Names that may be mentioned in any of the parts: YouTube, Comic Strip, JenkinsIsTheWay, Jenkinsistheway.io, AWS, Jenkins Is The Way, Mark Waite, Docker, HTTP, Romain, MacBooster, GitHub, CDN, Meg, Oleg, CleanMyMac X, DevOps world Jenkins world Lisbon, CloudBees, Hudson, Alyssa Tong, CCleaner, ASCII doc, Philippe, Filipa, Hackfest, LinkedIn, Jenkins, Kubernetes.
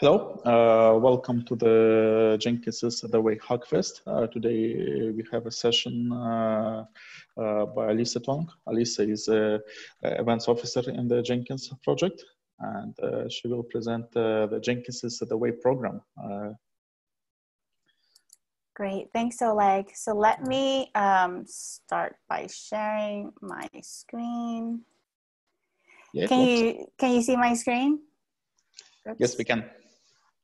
Hello, welcome to the JenkinsIsTheWay Hackfest. Today we have a session by Alyssa Tong. Alyssa is an events officer in the Jenkins project, and she will present the JenkinsIsTheWay program. Great, thanks Oleg. So let me start by sharing my screen. Yeah, can you see my screen? Oops. Yes, we can.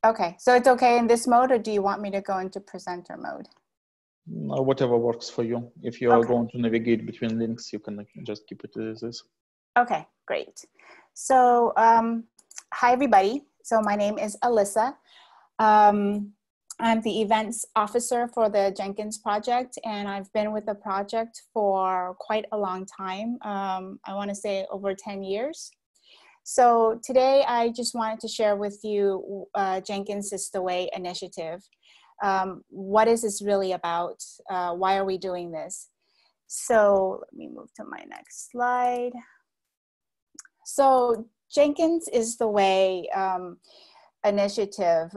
Okay, so it's okay in this mode, or do you want me to go into presenter mode? No, whatever works for you. If you are going to navigate between links, you can just keep it as is. Okay, great. So, hi everybody. So my name is Alyssa. I'm the events officer for the Jenkins project, and I've been with the project for quite a long time. I want to say over 10 years. So today I just wanted to share with you JenkinsIsTheWay initiative. What is this really about? Why are we doing this? So let me move to my next slide. So JenkinsIsTheWay initiative,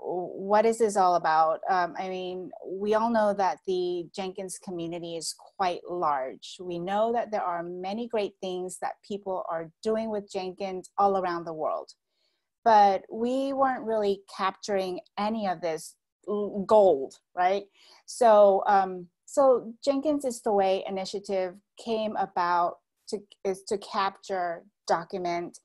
what is this all about? I mean, we all know that the Jenkins community is quite large. We know that there are many great things that people are doing with Jenkins all around the world, but we weren't really capturing any of this gold, right? So, so JenkinsIsTheWay initiative came about is to capture, document,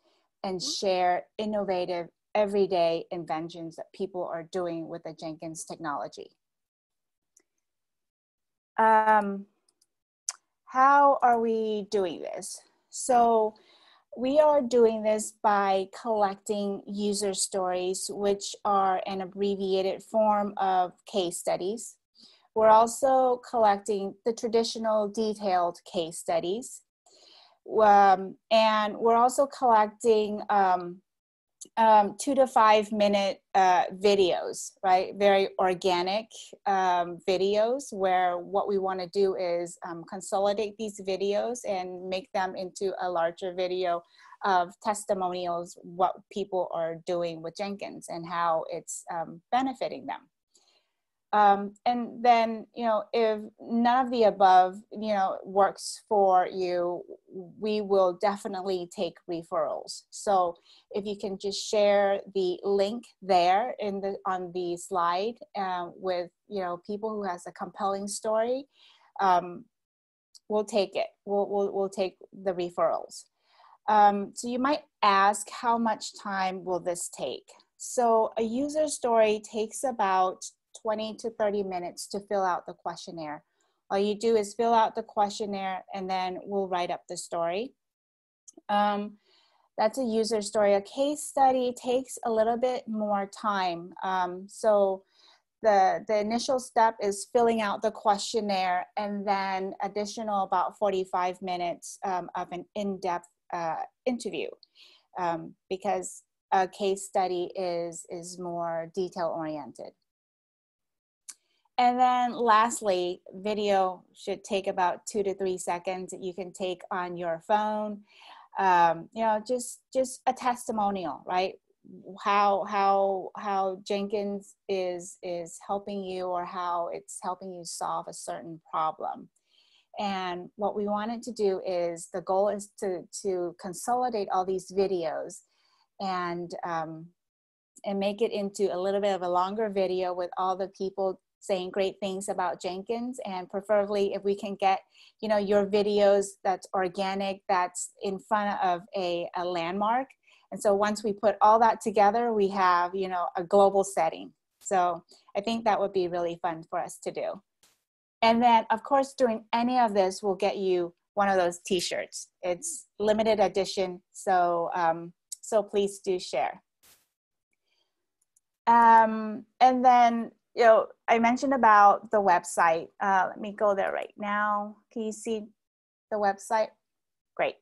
and share innovative everyday inventions that people are doing with the Jenkins technology. How are we doing this? So we are doing this by collecting user stories, which are an abbreviated form of case studies. We're also collecting the traditional detailed case studies. And we're also collecting 2 to 5 minute videos, right? Very organic videos, where what we want to do is consolidate these videos and make them into a larger video of testimonials, what people are doing with Jenkins and how it's benefiting them. And then, you know, if none of the above, you know, works for you, we will definitely take referrals. So if you can just share the link there in the, on the slide with, you know, people who has a compelling story, we'll take it. We'll take the referrals. So you might ask, how much time will this take? So a user story takes about 20 to 30 minutes to fill out the questionnaire. All you do is fill out the questionnaire, and then we'll write up the story. That's a user story. A case study takes a little bit more time. So the initial step is filling out the questionnaire, and then additional about 45 minutes of an in-depth interview, because a case study is more detail-oriented. And then lastly, video should take about 2 to 3 seconds that you can take on your phone. You know, just a testimonial, right? How Jenkins is helping you, or how it's helping you solve a certain problem. And what we wanted to do is, the goal is to consolidate all these videos and make it into a little bit of a longer video with all the people saying great things about Jenkins. And preferably, if we can get, you know, your videos that's organic, that's in front of a landmark. And so once we put all that together, we have, you know, a global setting. So I think that would be really fun for us to do. And then, of course, doing any of this will get you one of those t-shirts. It's limited edition, so, so please do share. And then, you know, I mentioned about the website. Let me go there right now. Can you see the website? Great.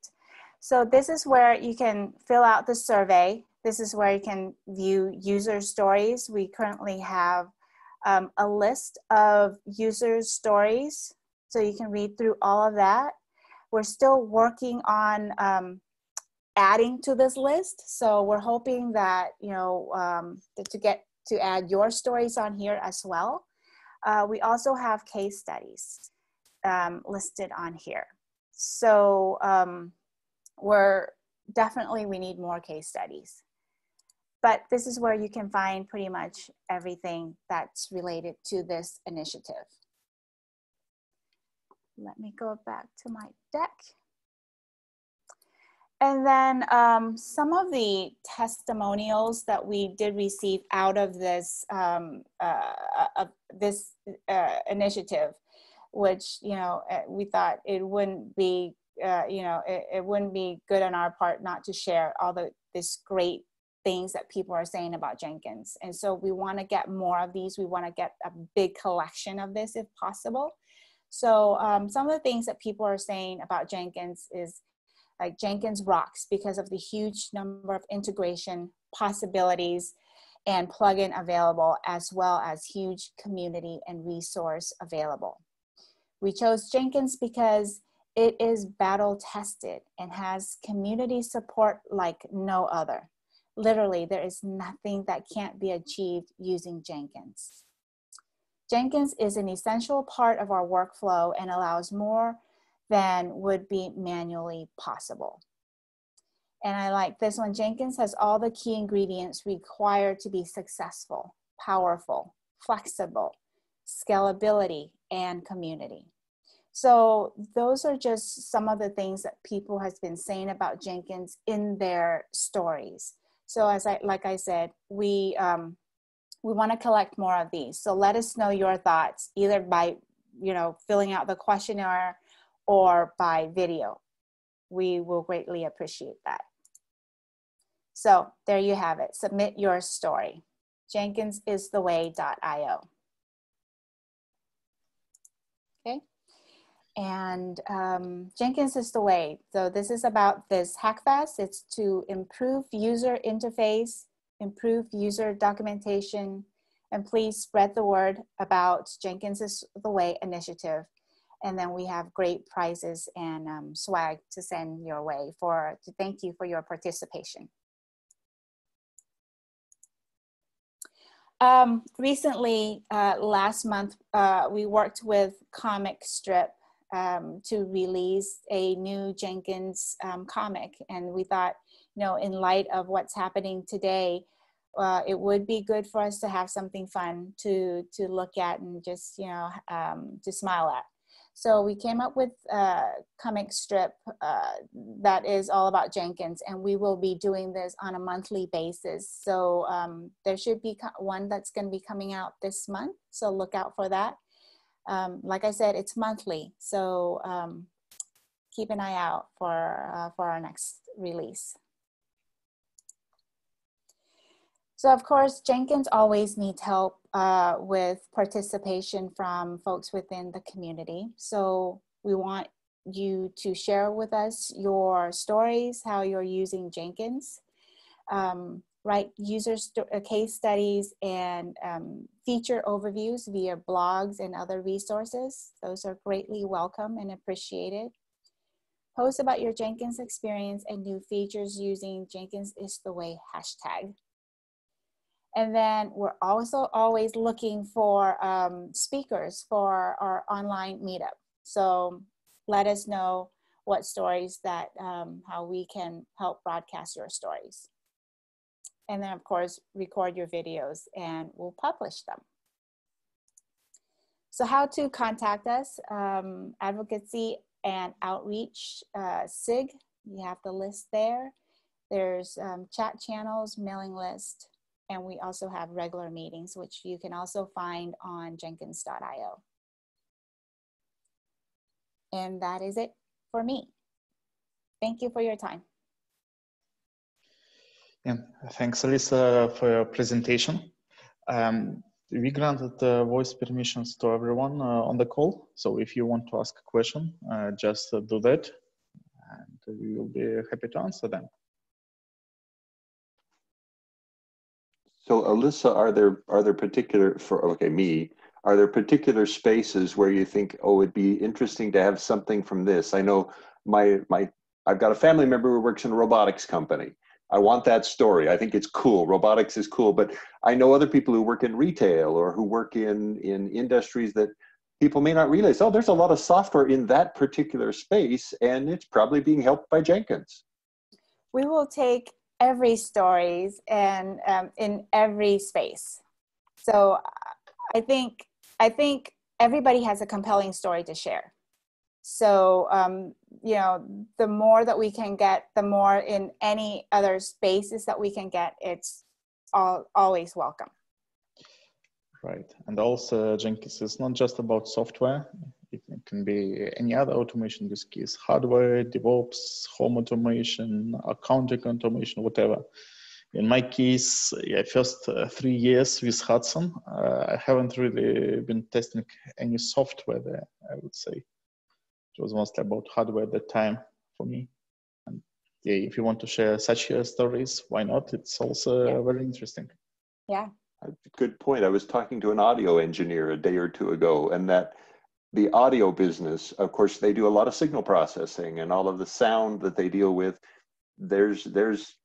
So this is where you can fill out the survey. This is where you can view user stories. We currently have a list of user stories, so you can read through all of that. We're still working on adding to this list. So we're hoping that, you know, to get to add your stories on here as well. We also have case studies listed on here. So we need more case studies. But this is where you can find pretty much everything that's related to this initiative. Let me go back to my deck. And then some of the testimonials that we did receive out of this initiative, which, you know, we thought it wouldn't be, you know, it wouldn't be good on our part not to share all this great things that people are saying about Jenkins. And so we want to get more of these. We want to get a big collection of this if possible. So some of the things that people are saying about Jenkins is, like, Jenkins rocks because of the huge number of integration possibilities and plugin available, as well as huge community and resource available. We chose Jenkins because it is battle tested and has community support like no other. Literally, there is nothing that can't be achieved using Jenkins. Jenkins is an essential part of our workflow and allows more than would be manually possible. And I like this one. Jenkins has all the key ingredients required to be successful, powerful, flexible, scalability, and community. So those are just some of the things that people has been saying about Jenkins in their stories. So as I said, we want to collect more of these. So let us know your thoughts, either by, you know, filling out the questionnaire or by video. We will greatly appreciate that. So there you have it. Submit your story. JenkinsIsTheWay.io. Okay. And Jenkins is the way. So this is about this Hackfest. It's to improve user interface, improve user documentation, and please spread the word about Jenkins is the Way initiative. And then we have great prizes and swag to send your way to thank you for your participation. Recently, last month, we worked with Comic Strip to release a new Jenkins comic. And we thought, you know, in light of what's happening today, it would be good for us to have something fun to look at and just, you know, to smile at. So we came up with a comic strip that is all about Jenkins, and we will be doing this on a monthly basis. So there should be one that's going to be coming out this month. So look out for that. Like I said, it's monthly. So keep an eye out for our next release. So of course, Jenkins always needs help with participation from folks within the community. So we want you to share with us your stories, how you're using Jenkins, write user case studies and feature overviews via blogs and other resources. Those are greatly welcome and appreciated. Post about your Jenkins experience and new features using Jenkins is the Way hashtag. And then we're also always looking for speakers for our online meetup. So let us know what stories that, how we can help broadcast your stories. And then of course, record your videos and we'll publish them. So how to contact us, advocacy and outreach, SIG, you have the list there. There's chat channels, mailing list, and we also have regular meetings, which you can also find on Jenkins.io. And that is it for me. Thank you for your time. Yeah, thanks, Alyssa, for your presentation. We granted voice permissions to everyone on the call. So if you want to ask a question, just do that, and we will be happy to answer them. So Alyssa, are there particular, are there particular spaces where you think, oh, it'd be interesting to have something from this? I know my I've got a family member who works in a robotics company. I want that story. I think it's cool. Robotics is cool, but I know other people who work in retail or who work in industries that people may not realize, oh, there's a lot of software in that particular space, and it's probably being helped by Jenkins. We will take every stories and in every space. So I think everybody has a compelling story to share. So, you know, the more that we can get, the more in any other spaces that we can get, it's always welcome. Right. And also, Jenkins is not just about software. It can be any other automation use case, hardware, DevOps, home automation, accounting automation, whatever. In my case, yeah, first 3 years with Hudson, I haven't really been testing any software there, I would say. It was mostly about hardware at that time for me. And yeah, if you want to share such stories, why not? It's also very interesting. Yeah. Good point. I was talking to an audio engineer a day or two ago, and that the audio business, of course, they do a lot of signal processing and all of the sound that they deal with. There's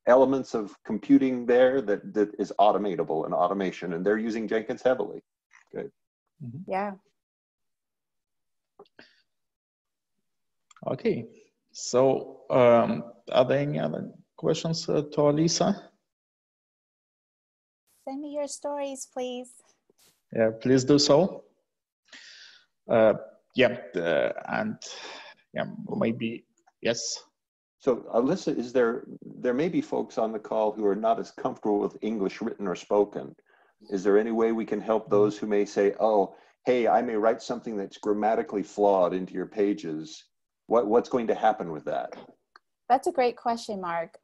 elements of computing there that is automatable and automation, and they're using Jenkins heavily. Good. Mm-hmm. Yeah. Okay, so are there any other questions to Alyssa? Send me your stories, please. Yeah, please do so. Maybe, yes. So Alyssa, there may be folks on the call who are not as comfortable with English written or spoken. Is there any way we can help those who may say, oh, hey, I may write something that's grammatically flawed into your pages? What's going to happen with that? That's a great question, Mark.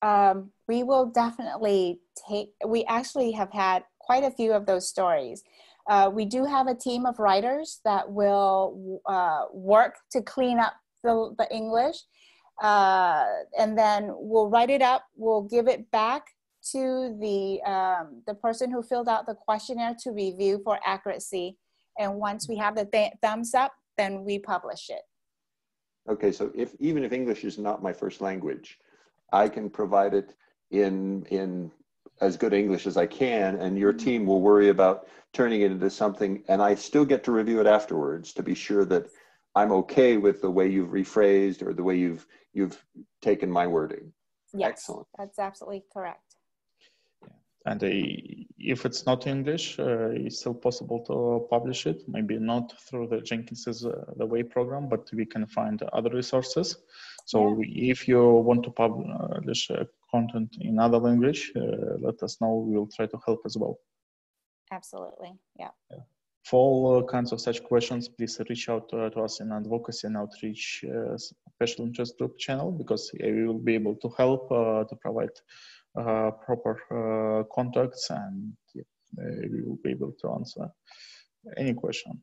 We will definitely we actually have had quite a few of those stories. We do have a team of writers that will work to clean up the English, and then we'll write it up, we'll give it back to the person who filled out the questionnaire to review for accuracy. And once we have the thumbs up, then we publish it. Okay, so even if English is not my first language, I can provide it in as good English as I can, and your team will worry about turning it into something, and I still get to review it afterwards to be sure that I'm okay with the way you've rephrased or the way you've taken my wording. Yes, excellent. That's absolutely correct. And if it's not English, it's still possible to publish it. Maybe not through the JenkinsIsTheWay program, but we can find other resources. So if you want to publish content in other language, let us know. We'll try to help as well. Absolutely, yeah. For all kinds of such questions, please reach out to us in Advocacy and Outreach Special Interest Group channel, because we will be able to help to provide proper contacts, and we will be able to answer any question.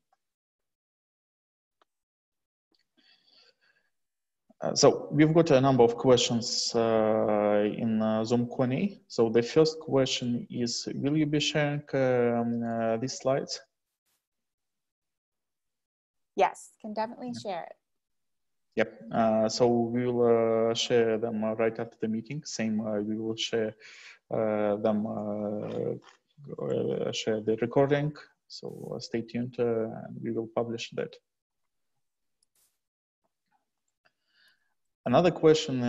So we've got a number of questions in Zoom Q&A. So the first question is, will you be sharing these slides? Yes, can definitely share it. Yep. So we will share them right after the meeting. Same, we will share them, share the recording. So stay tuned, and we will publish that. Another question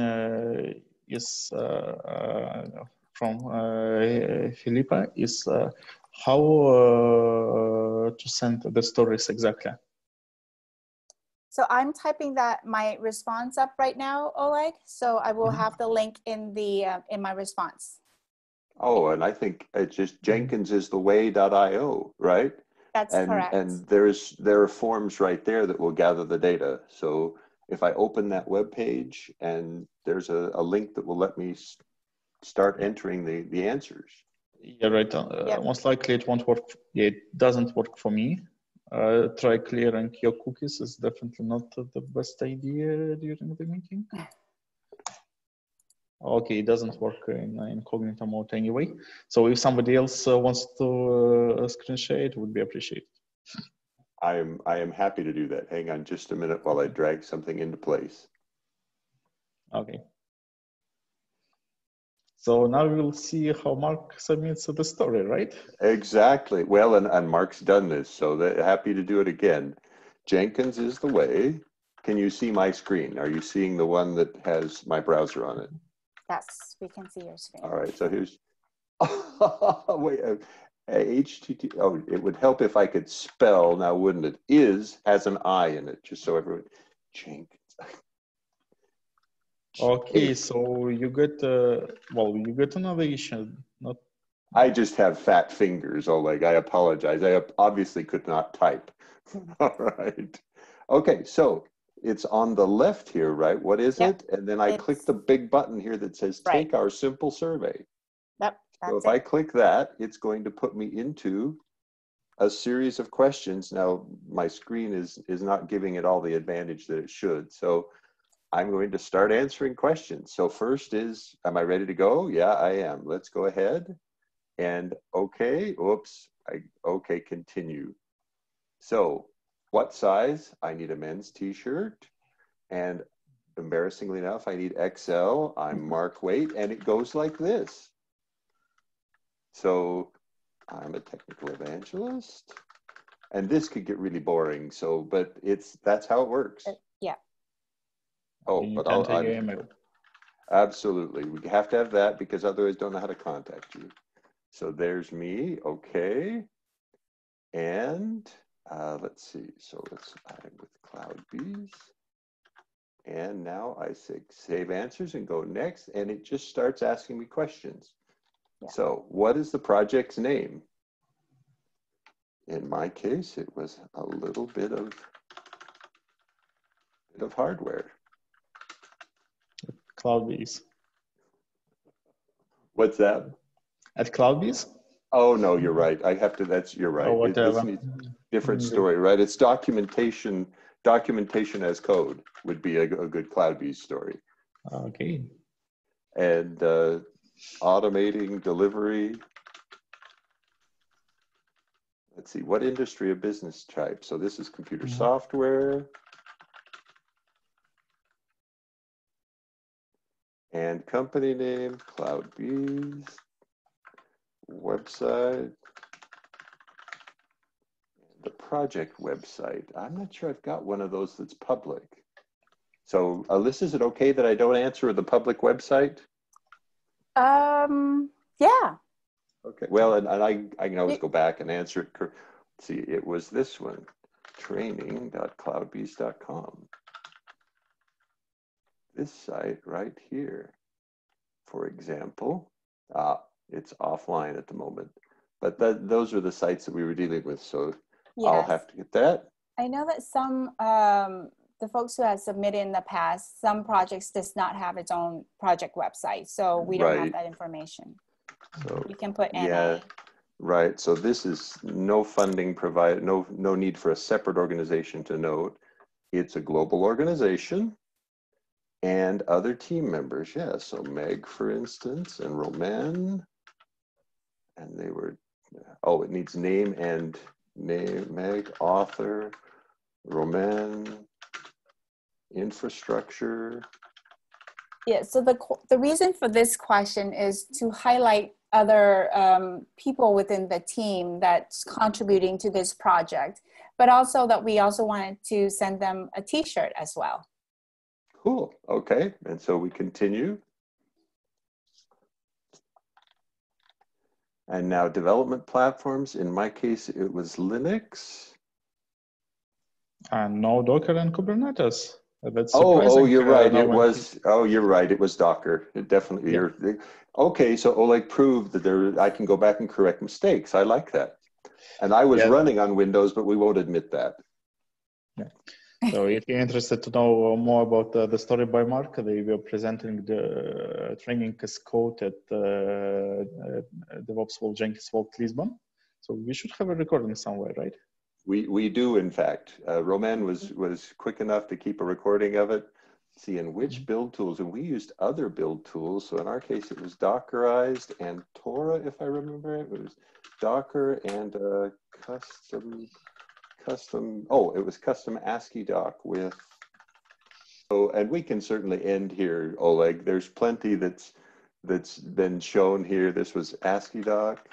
is from Filipa, is how to send the stories exactly? So I'm typing my response up right now, Oleg. So I will have the link in the in my response. Oh, and I think it's just JenkinsIsTheWay.io, right? That's correct. And there are forms right there that will gather the data. So if I open that web page, and there's a link that will let me start entering the answers. Yeah, right. Most likely it won't work. It doesn't work for me. Try clearing your cookies is definitely not the best idea during the meeting. Okay, it doesn't work in incognito mode anyway. So if somebody else wants to screen share, it would be appreciated. I am happy to do that. Hang on just a minute while I drag something into place. Okay. So now we'll see how Mark submits the story, right? Exactly. Well, and Mark's done this, so happy to do it again. Jenkins is the way. Can you see my screen? Are you seeing the one that has my browser on it? Yes, we can see your screen. All right, so here's, wait, HTTP, oh, it would help if I could spell now, wouldn't it? Is has an I in it, just so everyone, Jenkins. Okay, so you get, well, you get another issue. Not... I just have fat fingers, Oleg, I apologize. I obviously could not type. All right. Okay, so it's on the left here, right? What is it? And then I click the big button here that says, take our simple survey. Yep, so if I click that, it's going to put me into a series of questions. Now, my screen is not giving it all the advantage that it should. So I'm going to start answering questions. So first is, am I ready to go? Yeah, I am. Let's go ahead. And okay, oops, okay, continue. So what size? I need a men's t-shirt. And embarrassingly enough, I need XL. I'm Mark Waite, and it goes like this. So I'm a technical evangelist. And this could get really boring. So, but it's, that's how it works. Yeah. Oh, but I'll absolutely. We have to have that because otherwise don't know how to contact you. So there's me. Okay. And let's see. So let's, I'm with CloudBees. And now I say save answers and go next. And it just starts asking me questions. Yeah. So what is the project's name? In my case, it was a little bit of hardware. CloudBees. What's that? At CloudBees? Oh no, you're right. I have to. That's you're right. Oh, different story, right? It's documentation. Documentation as code would be a good CloudBees story. Okay. And automating delivery. Let's see. What industry or business type? So this is computer software. And company name, CloudBees, website, the project website. I'm not sure I've got one of those that's public. So Alyssa, is it okay that I don't answer the public website? Yeah. Okay, well, and I can always go back and answer it. Let's see, it was this one, training.cloudbees.com. This site right here, for example, it's offline at the moment, but those are the sites that we were dealing with. So I'll have to get that. I know that some, the folks who have submitted in the past, some projects does not have its own project website. So we don't have that information. So you can put NA. Yeah, right. So this is no funding provided, no need for a separate organization to note. It's a global organization. And other team members, yeah. So Meg, for instance, and Romain, and they were. Oh, it needs name and name. Meg, author, Romain, infrastructure. Yeah. So the reason for this question is to highlight other people within the team that's contributing to this project, but also that we also wanted to send them a T-shirt as well. Cool, okay, and so we continue. And now development platforms, in my case, it was Linux. And no Docker and Kubernetes. That's surprising. Oh, you're right, it was, oh, you're right, it was Docker. It definitely, you're, okay, so Oleg proved that I can go back and correct mistakes. I like that. And I was running on Windows, but we won't admit that. Yeah. So if you're interested to know more about the story by Mark, they were presenting the training as code at DevOps world Jenkins world Lisbon. So we should have a recording somewhere, right? We do, in fact. Romain was quick enough to keep a recording of it. Let's see, in which build tools, and we used other build tools. So in our case, it was Dockerized and Tora, if I remember it. It was Docker and custom. Oh, it was custom ASCII doc with So, and we can certainly end here, Oleg. There's plenty that's been shown here. This was ASCII doc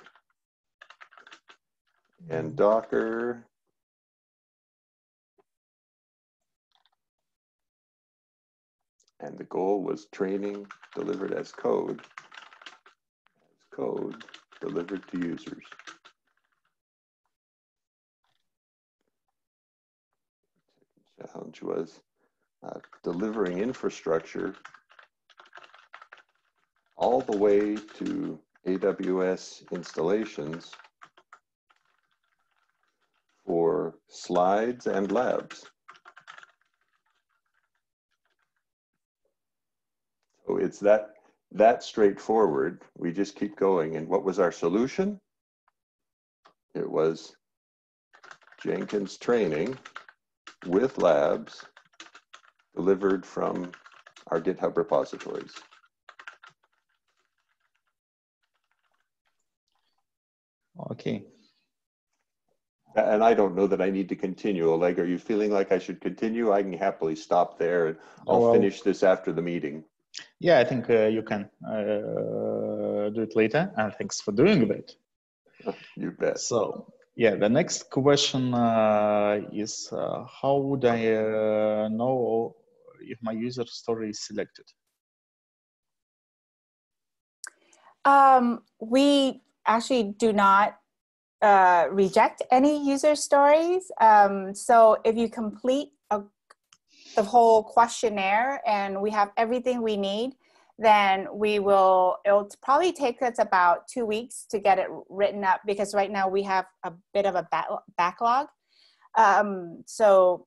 and Docker. And the goal was training delivered as code delivered to users. The challenge was delivering infrastructure all the way to AWS installations for slides and labs. So it's that straightforward. We just keep going. And what was our solution? It was Jenkins training with labs delivered from our GitHub repositories. Okay. And I don't know that I need to continue. Oleg, are you feeling like I should continue? I can happily stop there, and I'll finish this after the meeting. Yeah, I think you can do it later, and thanks for doing that. You bet. So, yeah, the next question is how would I know if my user story is selected? We actually do not reject any user stories. So if you complete the whole questionnaire and we have everything we need, then we will, it'll probably take us about 2 weeks to get it written up, because right now we have a bit of a backlog. So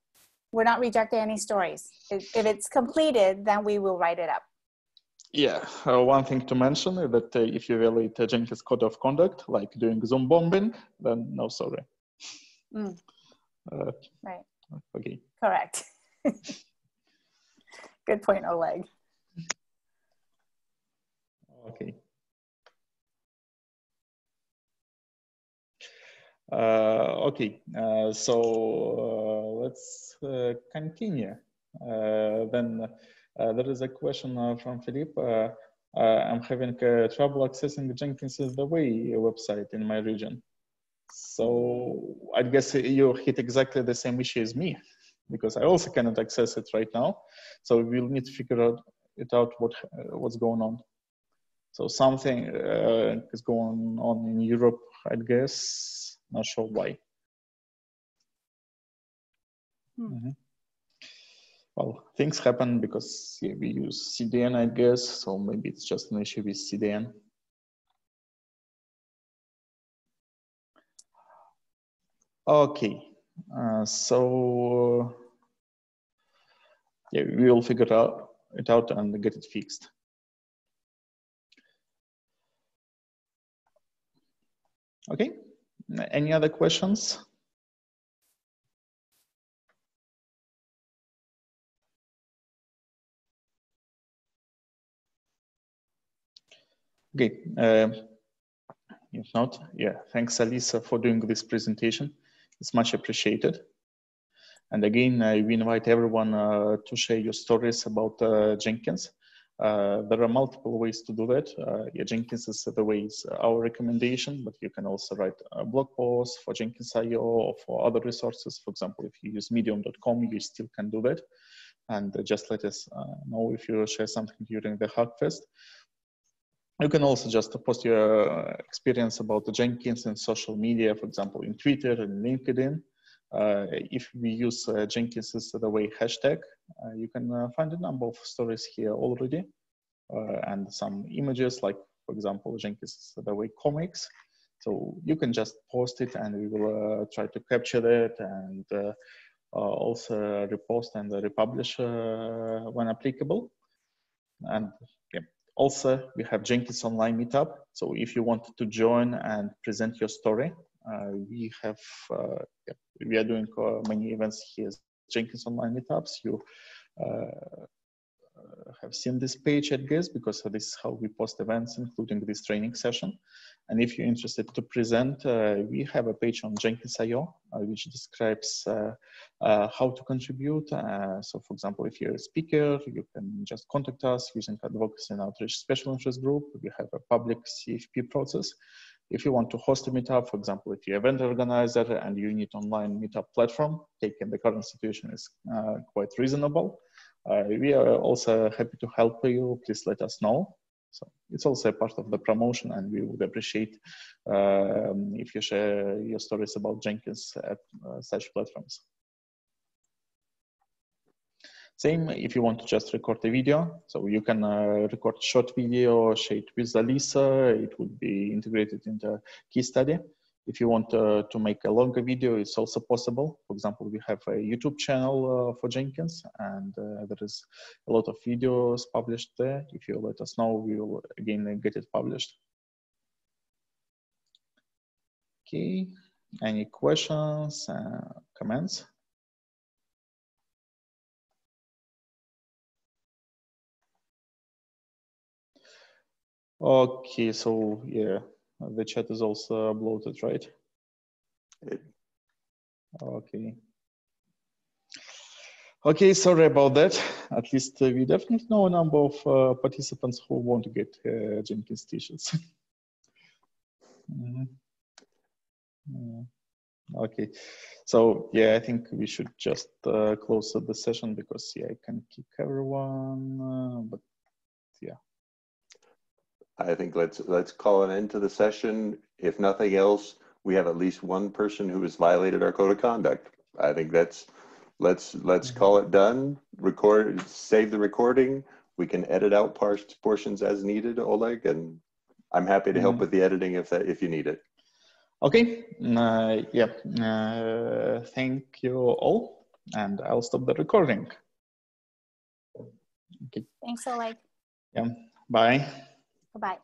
we're not rejecting any stories. If it's completed, then we will write it up. Yeah, one thing to mention is that if you violate Jenkins code of conduct, like doing Zoom bombing, then no sorry. Mm. Right. Okay. Correct. Good point, Oleg. Okay. Okay. So let's continue. Then there is a question from Philippe. I'm having trouble accessing JenkinsIsTheWay website in my region. So I guess you hit exactly the same issue as me, because I also cannot access it right now. So we'll need to figure out what's going on. So something is going on in Europe, I guess. Not sure why. Mm-hmm. Well, things happen because we use CDN, I guess. So maybe it's just an issue with CDN. Okay. So yeah, we will figure it out and get it fixed. Okay, any other questions? Okay, if not, yeah, thanks Alyssa for doing this presentation. It's much appreciated. And again, we invite everyone to share your stories about Jenkins. There are multiple ways to do that. Yeah, JenkinsIsTheWay is our recommendation, but you can also write a blog post for Jenkins.io or for other resources. For example, if you use medium.com, you still can do that. And just let us know if you share something during the Hackfest. You can also just post your experience about the Jenkins in social media, for example, in Twitter and LinkedIn. If we use JenkinsIsTheWay hashtag, you can find a number of stories here already and some images, like, for example, JenkinsIsTheWay comics. So you can just post it and we will try to capture that and also repost and republish when applicable. And also, we have Jenkins online meetup. So if you want to join and present your story, we have, we are doing many events here, Jenkins online meetups. You have seen this page, I guess, because this is how we post events, including this training session. And if you're interested to present, we have a page on Jenkins.io, which describes how to contribute. So for example, if you're a speaker, you can just contact us using Advocacy and Outreach Special Interest Group. We have a public CFP process. If you want to host a meetup, for example, if you're an event organizer and you need online meetup platform, taking the current situation is quite reasonable. We are also happy to help you. Please let us know. So it's also a part of the promotion, and we would appreciate if you share your stories about Jenkins at such platforms. Same if you want to just record a video. So you can record short video, share it with Alyssa. It would be integrated into a case study. If you want to make a longer video, it's also possible. For example, we have a YouTube channel for Jenkins, and there is a lot of videos published there. If you let us know, we will again get it published. Okay, any questions, comments? Okay, so yeah. The chat is also uploaded, right? Okay. Okay, sorry about that. At least we definitely know a number of participants who want to get Jenkins t-shirts. Okay, so yeah, I think we should just close the session because yeah, I can kick everyone, but yeah. I think let's call an end to the session. If nothing else, we have at least one person who has violated our code of conduct. I think that's, let's call it done. Record, save the recording. We can edit out portions as needed, Oleg, and I'm happy to help with the editing if you need it. Okay, yeah, thank you all, and I'll stop the recording. Okay. Thanks, Oleg. Yeah, bye. Bye-bye.